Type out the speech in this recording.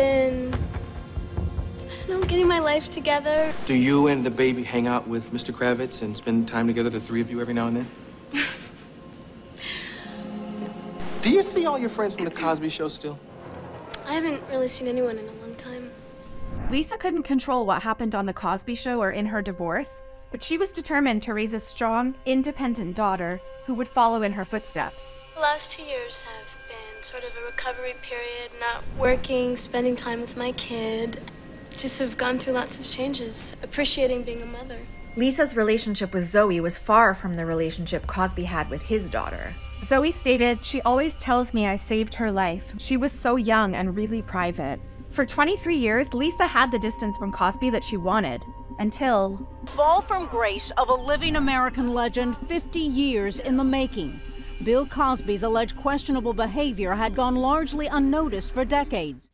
been, I don't know, getting my life together. Do you and the baby hang out with Mr. Kravitz and spend time together, the three of you, every now and then? Do you see all your friends from The Cosby Show still? I haven't really seen anyone in a long time. Lisa couldn't control what happened on The Cosby Show or in her divorce, but she was determined to raise a strong, independent daughter who would follow in her footsteps. The last 2 years have been sort of a recovery period, not working, spending time with my kid. Just have gone through lots of changes, appreciating being a mother. Lisa's relationship with Zoe was far from the relationship Cosby had with his daughter. Zoe stated, "She always tells me I saved her life. She was so young and really private." For 23 years, Lisa had the distance from Cosby that she wanted, until... Fall from grace of a living American legend 50 years in the making. Bill Cosby's alleged questionable behavior had gone largely unnoticed for decades.